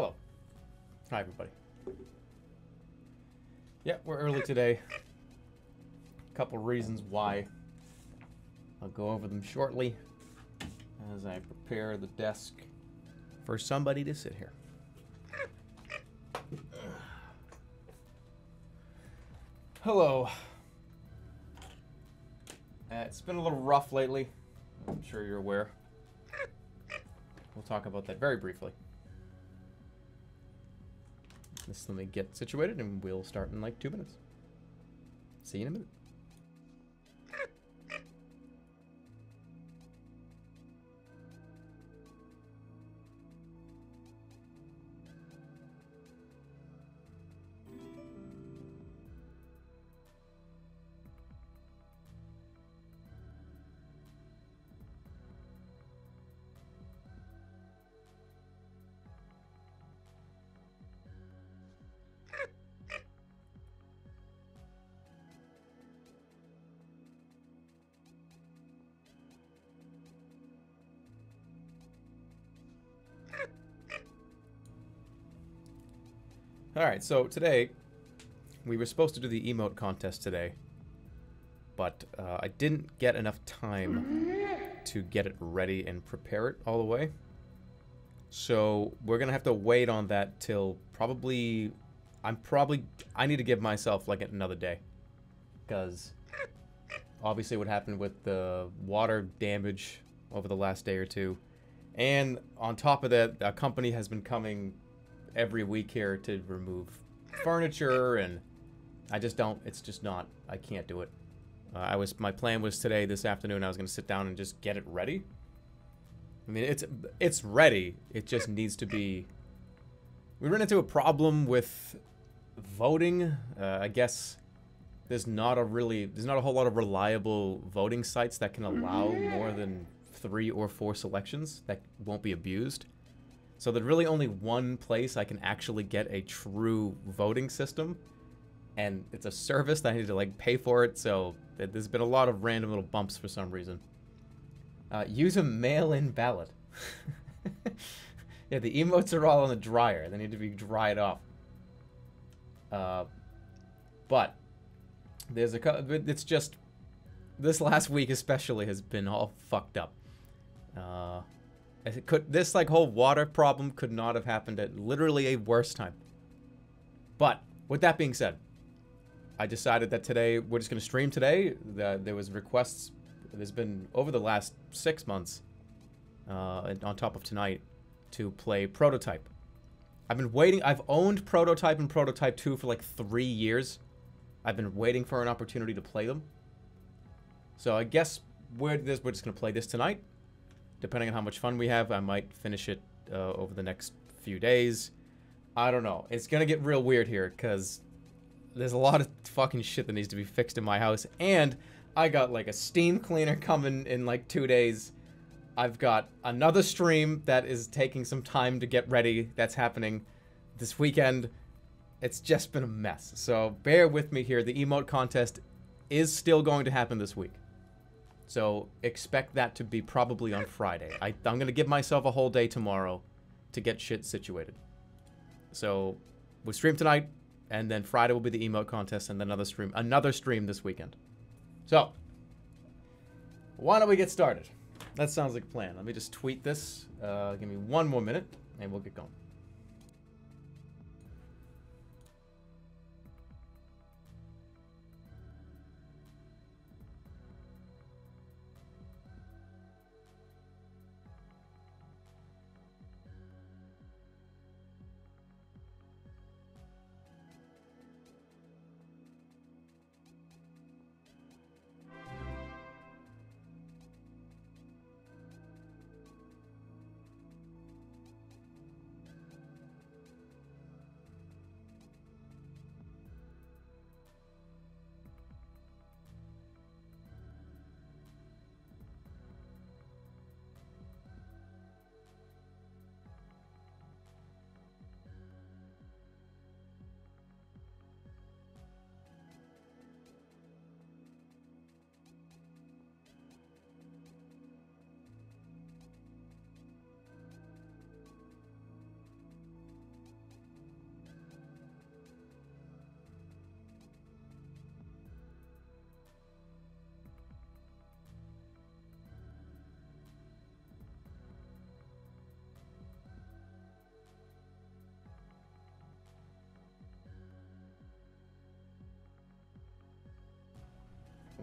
Hello. Hi, everybody. Yeah, we're early today. A couple reasons why. I'll go over them shortly as I prepare the desk for somebody to sit here. Hello. It's been a little rough lately. I'm sure you're aware. We'll talk about that very briefly. Let me get situated and we'll start in like 2 minutes. See you in a minute. Alright, so today, we were supposed to do the emote contest today, but I didn't get enough time to get it ready and prepare it all the way. So we're gonna have to wait on that till probably, I need to give myself like another day. Because obviously what happened with the water damage over the last day or two, and on top of that, a company has been coming every week here to remove furniture, and I just don't, it's just not, I can't do it. My plan was today, this afternoon, I was going to sit down and just get it ready. I mean, it's ready, it just needs to be, we ran into a problem with voting. I guess there's not a whole lot of reliable voting sites that can allow more than 3 or 4 selections that won't be abused. So there's really only one place I can actually get a true voting system, and it's a service that I need to like pay for it, so there's been a lot of random little bumps for some reason. Use a mail-in ballot. Yeah, the emotes are all on the dryer. They need to be dried off. But there's it's just, this last week especially has been all fucked up. This like whole water problem could not have happened at literally a worse time. But with that being said, I decided that today we're just gonna stream today. There was requests. There's been over the last 6 months, on top of tonight, to play Prototype. I've been waiting. I've owned Prototype and Prototype 2 for like 3 years. I've been waiting for an opportunity to play them. So I guess we're just gonna play this tonight. Depending on how much fun we have, I might finish it over the next few days. I don't know. It's gonna get real weird here, because there's a lot of fucking shit that needs to be fixed in my house, and I got, like, a steam cleaner coming in, like, 2 days. I've got another stream that is taking some time to get ready that's happening this weekend. It's just been a mess, so bear with me here. The emote contest is still going to happen this week. So expect that to be probably on Friday. I'm gonna give myself a whole day tomorrow to get shit situated. So we stream tonight, and then Friday will be the emote contest, and then another stream this weekend. So why don't we get started? That sounds like a plan. Let me just tweet this. Give me 1 more minute, and we'll get going.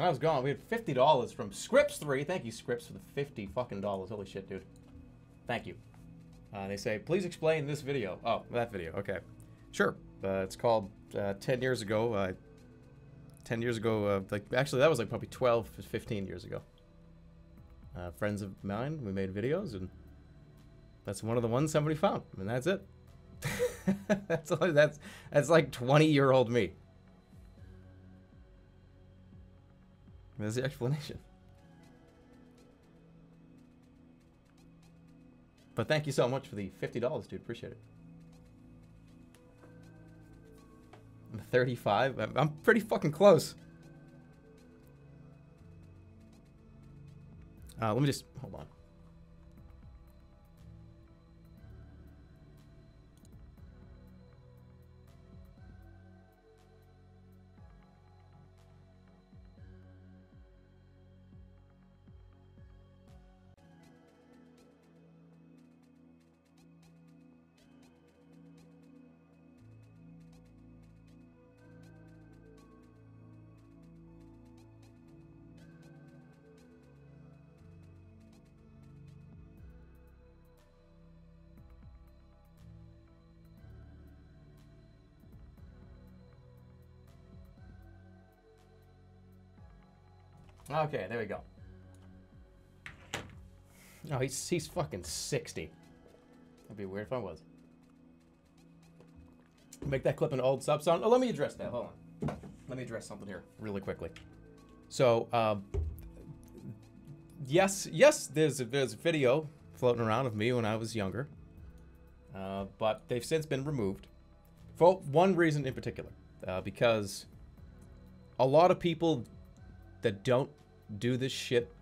When I was gone, we had $50 from Scripps 3. Thank you, Scripps, for the $50 fucking dollars. Holy shit, dude. Thank you. They say, please explain this video. Oh, that video. Okay. Sure. It's called 10 years ago. 10 years ago. Like, actually, that was like probably 12, 15 years ago. Friends of mine, we made videos, and that's one of the ones somebody found. And that's it. that's like 20-year-old me. There's the explanation. But thank you so much for the $50, dude. Appreciate it. I'm 35. I'm pretty fucking close. Let me just... Hold on. Okay, there we go. No, he's fucking 60. That'd be weird if I was. Make that clip an old sub song. Oh, let me address that. Hold on. Let me address something here really quickly. So, yes, there's a video floating around of me when I was younger. But they've since been removed. For one reason in particular. Because a lot of people that don't do this shit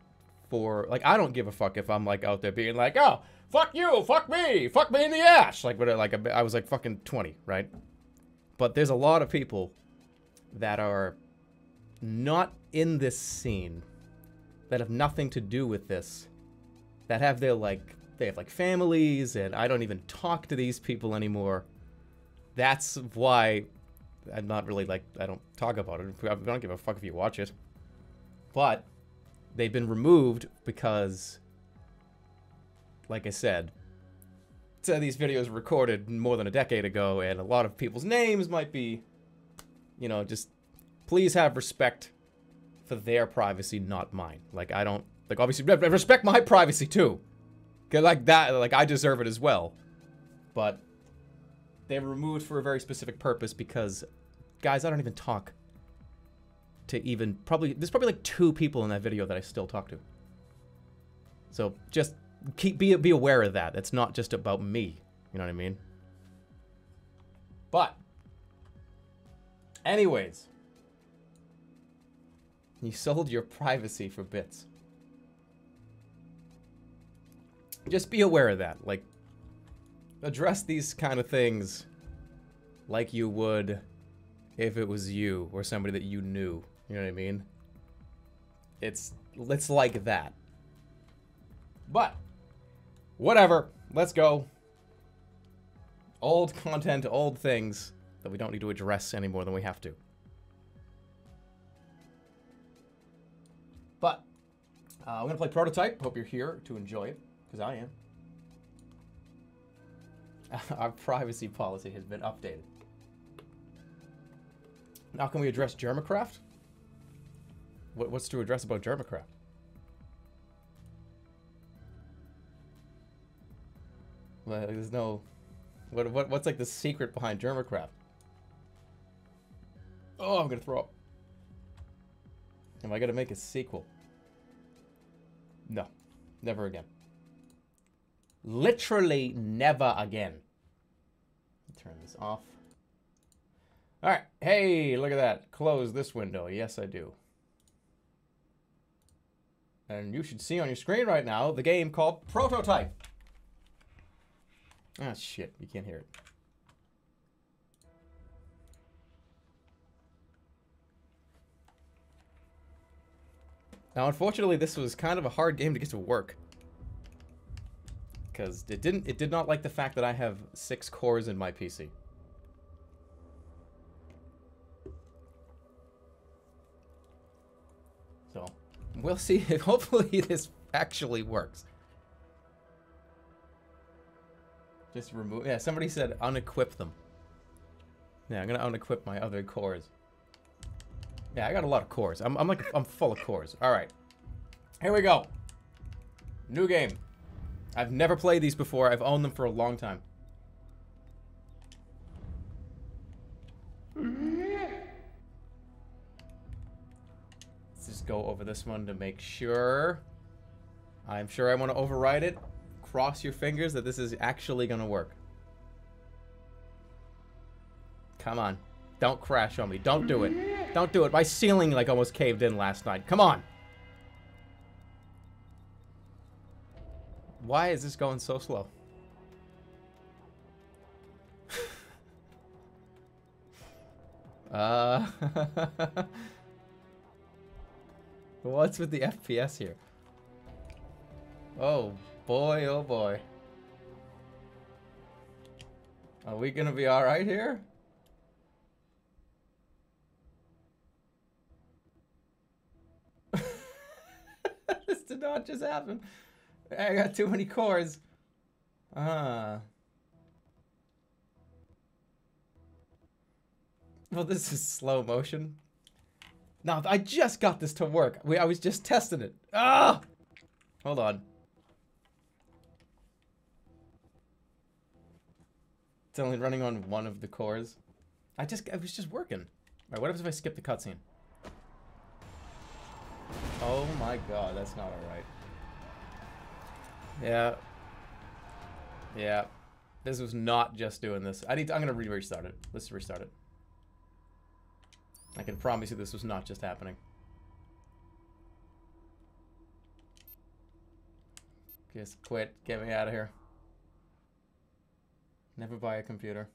for, like, I don't give a fuck if I'm like out there being like, oh, fuck you, fuck me in the ass, like, what, like I was like fucking 20, right? But there's a lot of people that are not in this scene, that have nothing to do with this, that have their, like, they have like families, and I don't even talk to these people anymore. That's why I'm not really like, I don't talk about it. I don't give a fuck if you watch it. But they've been removed because, like I said, so these videos were recorded more than a decade ago, and a lot of people's names might be, you know, just please have respect for their privacy, not mine. Like, I don't, like, obviously, respect my privacy too. 'Cause like that, like, I deserve it as well. But they were removed for a very specific purpose because, guys, I don't even talk to even, probably, there's probably like 2 people in that video that I still talk to. So just keep, be aware of that. It's not just about me. You know what I mean? But anyways, you sold your privacy for bits. Just be aware of that. Like, address these kind of things like you would if it was you or somebody that you knew. You know what I mean? It's like that. But whatever, let's go. Old content, old things that we don't need to address any more than we have to. But I'm gonna play Prototype. Hope you're here to enjoy it, because I am. Our privacy policy has been updated. Now, can we address Germacraft? What's to address about Germacraft? Well, there's no... What's like the secret behind Germacraft? Oh, I'm gonna throw up. Am I gonna make a sequel? No. Never again. Literally never again. Turn this off. Alright, hey, look at that. Close this window. Yes, I do. And you should see on your screen right now the game called Prototype. Ah, shit. You can't hear it. Now, unfortunately, this was kind of a hard game to get to work. Because it did not like the fact that I have 6 cores in my PC. We'll see if hopefully this actually works. Just remove, yeah, somebody said unequip them. Yeah, I'm gonna unequip my other cores. Yeah, I got a lot of cores. I'm full of cores. All right, here we go. New game. I've never played these before. I've owned them for a long time. Let's just go over this one to make sure. I'm sure I want to override it. Cross your fingers that this is actually gonna work. Come on. Don't crash on me. Don't do it. Don't do it. My ceiling like almost caved in last night. Come on. Why is this going so slow? What's with the FPS here? Oh boy, oh boy. Are we gonna be all right here? This did not just happen. I got too many cores. Well, this is slow motion. Now, I just got this to work. I was just testing it. Ah! Hold on. It's only running on one of the cores. I was just working. All right, what happens if I skip the cutscene? Oh my god, that's not all right. Yeah. Yeah. This was not just doing this. I'm gonna restart it. Let's restart it. I can promise you this was not just happening. Just quit. Get me out of here. Never buy a computer.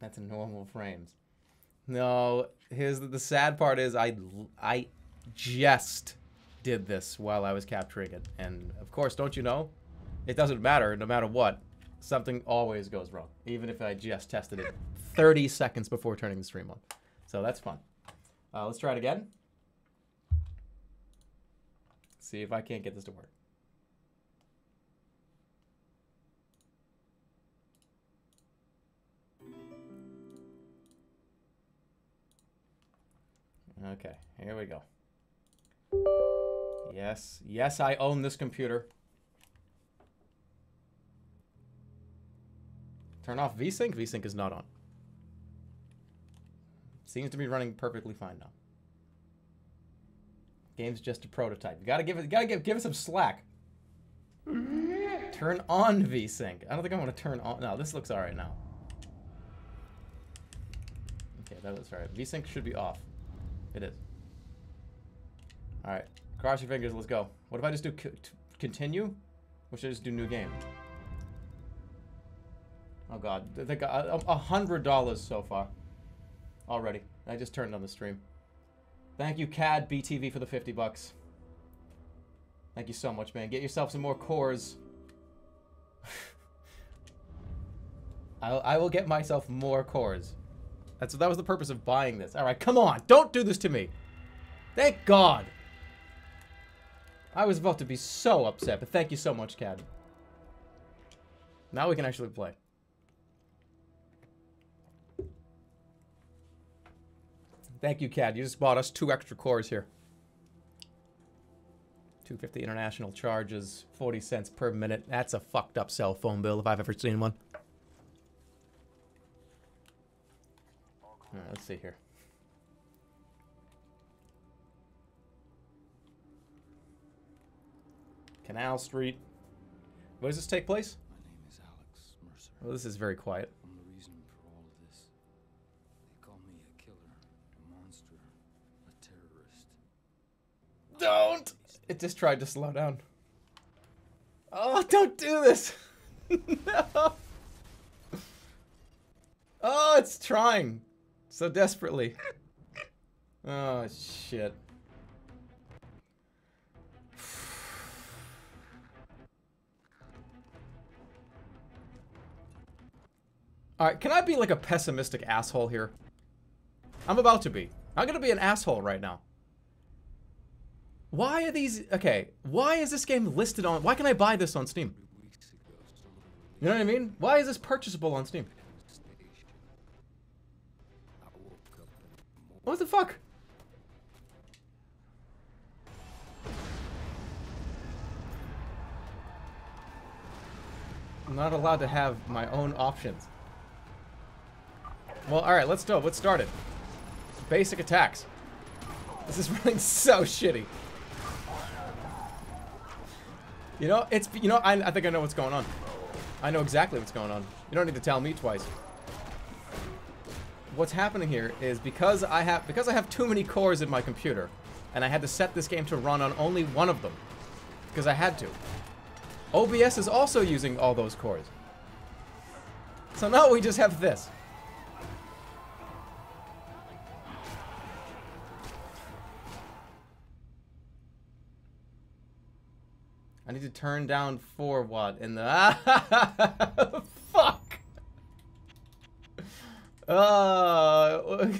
That's normal frames. No, here's the sad part is I just did this while I was capturing it, and of course, don't you know, it doesn't matter. No matter what, something always goes wrong, even if I just tested it 30 seconds before turning the stream on. So that's fun. Let's try it again. See if I can't get this to work. Okay, here we go. Yes, yes, I own this computer. Turn off VSync. VSync is not on. Seems to be running perfectly fine now. Game's just a prototype. You gotta give it. Give it some slack. Turn on VSync. I don't think I want to turn on. No, this looks all right now. Okay, that looks all right. VSync should be off. It is. All right, cross your fingers, let's go. What if I just do continue? Or should I just do new game? Oh God, I think $100 so far already. I just turned on the stream. Thank you, CAD BTV, for the $50. Thank you so much, man. Get yourself some more cores. I will get myself more cores. That was the purpose of buying this. All right, come on, don't do this to me. Thank God. I was about to be so upset, but thank you so much, CAD. Now we can actually play. Thank you, CAD. You just bought us 2 extra cores here. $2.50 international charges, 40 cents per minute. That's a fucked up cell phone bill if I've ever seen one. All right, let's see here. Canal Street. Where does this take place? My name is Alex Mercer. Well, this is very quiet. I'm the reason for all of this. They call me a killer, a monster, a terrorist. Don't! It just tried to slow down. Oh, don't do this! No! Oh, it's trying so desperately. Oh, shit. Alright, can I be like a pessimistic asshole here? I'm about to be. I'm gonna be an asshole right now. Why are these... Okay, why is this game listed on... Why can I buy this on Steam? You know what I mean? Why is this purchasable on Steam? What the fuck? I'm not allowed to have my own options. Well, alright, let's go. Let's start it. Basic attacks. This is running so shitty. You know, it's... You know, I think I know what's going on. I know exactly what's going on. You don't need to tell me twice. What's happening here is because I have too many cores in my computer, and I had to set this game to run on only one of them. Because I had to. OBS is also using all those cores. So now we just have this. I need to turn down 4 watt in the... Fuck! What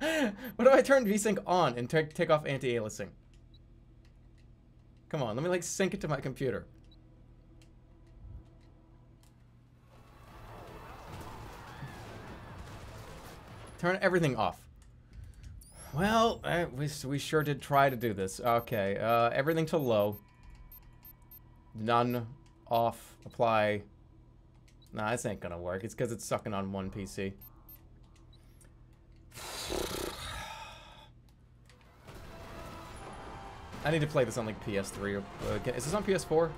if I turn VSync on and take off anti-aliasing? Come on, let me like sync it to my computer. Turn everything off. Well, we sure did try to do this. Okay, everything to low. None. Off. Apply. Nah, this ain't gonna work. It's because it's sucking on one PC. I need to play this on like PS3. Is this on PS4?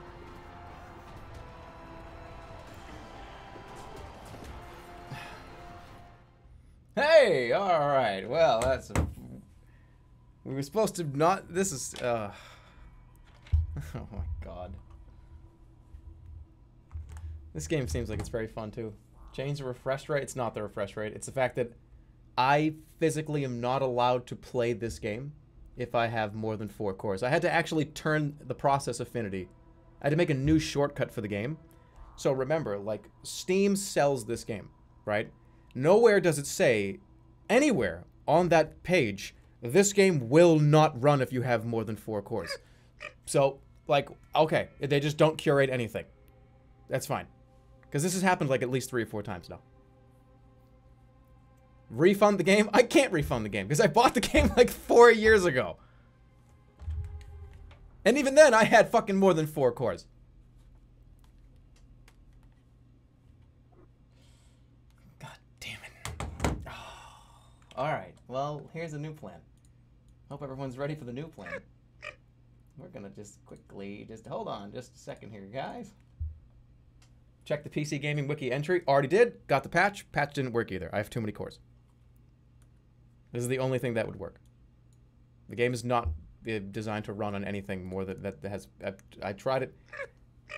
Hey! Alright, well, that's... We were supposed to not... This is... Oh my god. This game seems like it's very fun too. Change the refresh rate? It's not the refresh rate. It's the fact that I physically am not allowed to play this game if I have more than 4 cores. I had to actually turn the process affinity. I had to make a new shortcut for the game. So remember, like, Steam sells this game, right? Nowhere does it say, anywhere on that page, this game will not run if you have more than 4 cores. So, like, okay, they just don't curate anything. That's fine. Because this has happened, like, at least 3 or 4 times now. Refund the game? I can't refund the game, because I bought the game, like, 4 years ago. And even then, I had fucking more than 4 cores. God damn it. Oh. Alright, well, here's a new plan. Hope everyone's ready for the new plan. We're gonna just quickly, just hold on just a second here, guys. Check the PC Gaming Wiki entry. Already did. Got the patch. Patch didn't work either. I have too many cores. This is the only thing that would work. The game is not designed to run on anything more than that has... I tried it.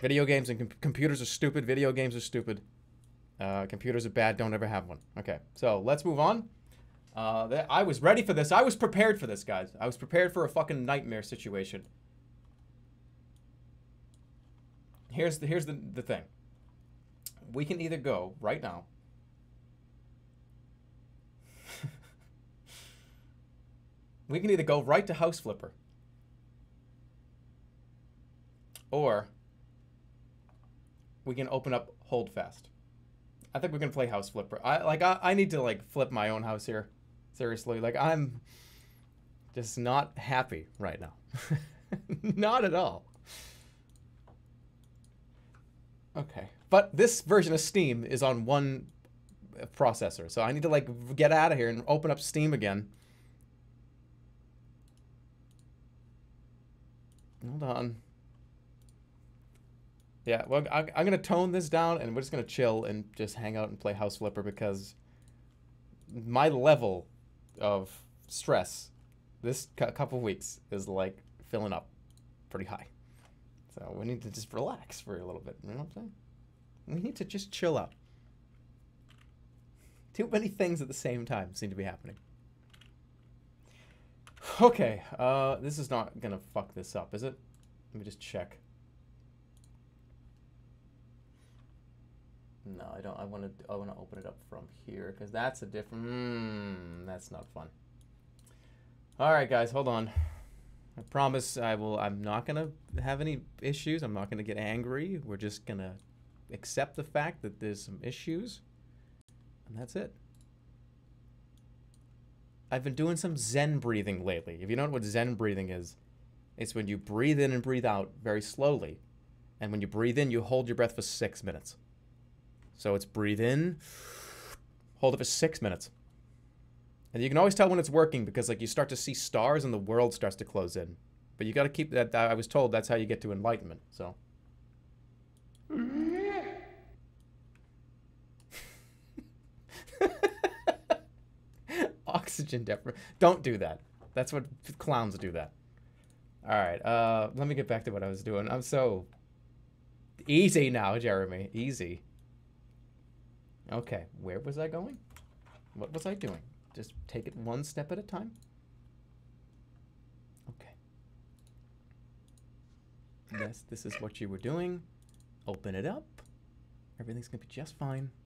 Video games and computers are stupid. Video games are stupid. Computers are bad. Don't ever have one. Okay. So, let's move on. I was ready for this. I was prepared for this, guys. I was prepared for a fucking nightmare situation. Here's the thing. We can either go right now. We can either go right to House Flipper. Or we can open up Hold Fast. I think we're gonna play House Flipper. I need to like flip my own house here. Seriously. Like I'm just not happy right now. Not at all. Okay. But this version of Steam is on one processor, so I need to, like, get out of here and open up Steam again. Hold on. Yeah, well, I'm going to tone this down, and we're just going to chill and just hang out and play House Flipper, because my level of stress this couple weeks is, like, filling up pretty high. So we need to just relax for a little bit, you know what I'm saying? We need to just chill out. Too many things at the same time seem to be happening. Okay, this is not gonna fuck this up, is it? Let me just check. No, I don't. I want to open it up from here because that's a different. That's not fun. All right, guys, hold on. I promise I will. I'm not gonna have any issues. I'm not gonna get angry. We're just gonna accept the fact that there's some issues, and that's it. I've been doing some Zen breathing lately. If you don't know what Zen breathing is, it's when you breathe in and breathe out very slowly. And when you breathe in, you hold your breath for 6 minutes. So it's breathe in, hold it for 6 minutes. And you can always tell when it's working because like you start to see stars and the world starts to close in. But you got to keep that, I was told that's how you get to enlightenment, so. Oxygen deprivation. Don't do that. That's what clowns do that. All right, let me get back to what I was doing. I'm so... Easy now, Jeremy. Easy. Okay, where was I going? What was I doing? Just take it one step at a time. Okay. Yes, this is what you were doing. Open it up. Everything's gonna be just fine.